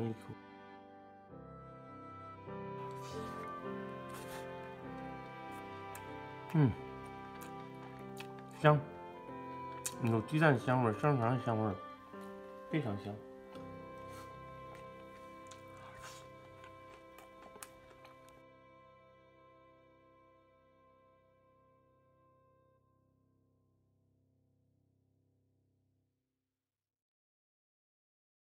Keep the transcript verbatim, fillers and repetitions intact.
尝一口。嗯，香，有鸡蛋香味，香肠香味，非常香。